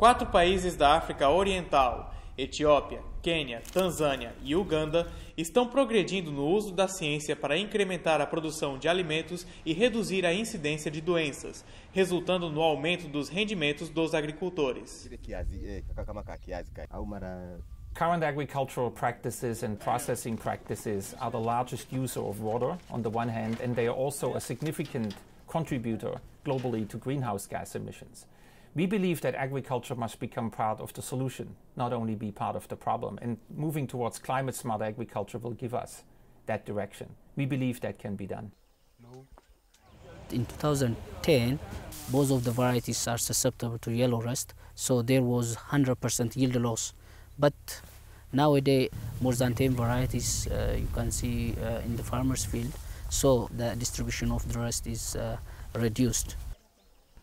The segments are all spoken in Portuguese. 4 países da África Oriental, Etiópia, Quênia, Tanzânia e Uganda, estão progredindo no uso da ciência para incrementar a produção de alimentos e reduzir a incidência de doenças, resultando no aumento dos rendimentos dos agricultores. Current agricultural practices and processing practices are the largest user of water on the one hand, and they are also a significant contributor globally to greenhouse gas emissions. We believe that agriculture must become part of the solution, not only be part of the problem, and moving towards climate-smart agriculture will give us that direction. We believe that can be done. In 2010, both of the varieties are susceptible to yellow rust, so there was 100% yield loss. But nowadays, more than 10 varieties you can see in the farmer's field, so the distribution of the rust is reduced.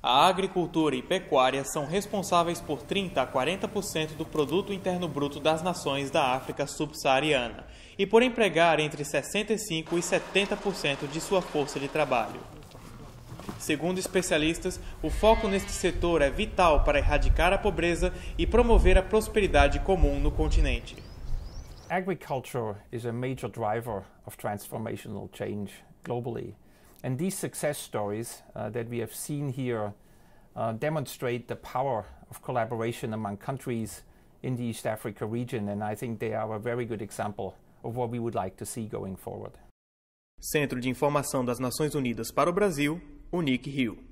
A agricultura e pecuária são responsáveis por 30 a 40% do produto interno bruto das nações da África subsaariana e por empregar entre 65 e 70% de sua força de trabalho. Segundo especialistas, o foco neste setor é vital para erradicar a pobreza e promover a prosperidade comum no continente. Agriculture is a major driver of transformational change globally. And these success stories that we have seen here demonstrate the power of collaboration among countries in the East Africa region, and I think they are a very good example of what we would like to see going forward. Centro de Informação das Nações Unidas para o Brasil, UNIC Rio.